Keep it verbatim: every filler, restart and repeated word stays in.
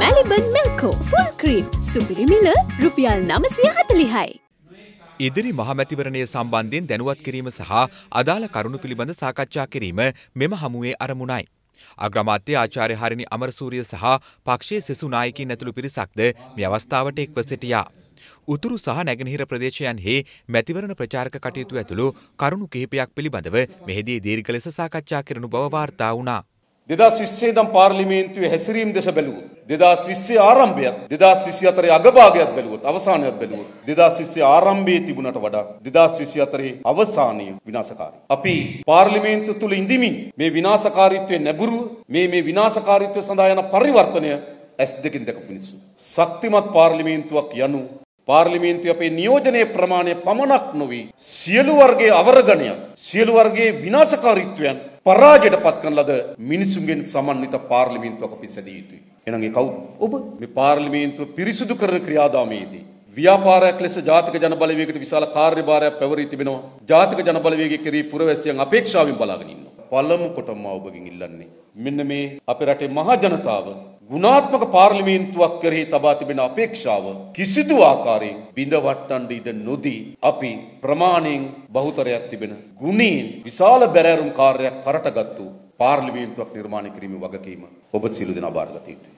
Maliban මෙල්කෝ full cream සුපිරි මිල රුපියල් නවසිය හතළිහයි. ඉදිරි මහමැතිවරණය සම්බන්ධයෙන් දැනුවත් කිරීම සහ අදාළ කරුණු පිළිබඳ සාකච්ඡා කිරීම මෙම හමුවේ අරමුණයි. අග්‍රාමාත්‍ය ආචාර්ය හරිනි අමරසූරිය සහ පක්ෂයේ සෙසු නායකයින් ඇතුළු පිරිසක්ද මේ අවස්ථාවට එක්ව සිටියා. උතුරු සහ නැගෙනහිර ප්‍රදේශයන්හි මැතිවරණ ප්‍රචාරක කටයුතු ඇතුළු කරුණු කිහිපයක් පිළිබඳව මෙහිදී දීර්ඝ ලෙස සාකච්ඡා කරනු බව වාර්තා වුණා. දෙදහස් විස්සේ දම් පාර්ලිමේන්තුවේ හැසිරීම දෙස බැලුවොත් දෙදහස් විස්සේ ආරම්භයත් දෙදහස් විසිහතරේ අගභාගයත් බැලුවොත් අවසානයත් බැලුවොත් දෙදහස් විස්සේ ආරම්භයේ තිබුණට වඩා දෙදහස් විසිහතරේ අවසානය විනාශකාරී. අපි පාර්ලිමේන්තු තුල ඉඳිමින් මේ විනාශකාරීත්වයේ නැඹුරුව මේ මේ විනාශකාරීත්වය සඳහා යන පරිවර්තනය ඇස් දෙකින් දැකපු මිනිස්සු. ශක්තිමත් පාර්ලිමේන්තුවක් යනු පාර්ලිමේන්තුවේ අපේ නියෝජනයේ ප්‍රමාණය පමණක් නොවේ සියලු වර්ගයේ අවරගණය සියලු වර්ගයේ විනාශකාරීත්වයන් පරාජයට පත් කරන ලද මිනිසුන්ගෙන් සමන්විත පාර්ලිමේන්තුවක් අපි සැදී සිටියි. එහෙනම් ඒ කවුද? ඔබ මේ පාර්ලිමේන්තුව පිරිසුදු කරන ක්‍රියාදාමයේදී ව්‍යාපාරයක් ලෙස ජාතික ජනබලවේගයකට විශාල කාර්යභාරයක් පැවරී තිබෙනවා. ජාතික ජනබලවේගයේ කෙරෙහි පුරවැසියන් අපේක්ෂාවෙන් බලාගෙන ඉන්නවා. පළමු කොටම ඔබගෙන් ඉල්ලන්නේ මෙන්න මේ අපේ රටේ මහ ජනතාව ගුණාත්මක පාර්ලිමේන්තුවක් කරේ තබා තිබෙන අපේක්ෂාව කිසිදු ආකාරයෙන් බිඳවට්ටන්න ඉඩ නොදී අපි ප්‍රමාණයෙන් බහුතරයක් තිබෙන ගුණීන් විශාල බැරෑරුම් කාර්යයක් කරටගත්තු පාර්ලිමේන්තුවක් නිර්මාණය කිරීමේ වගකීම ඔබ සියලු දෙනා බාරගත යුතුයි.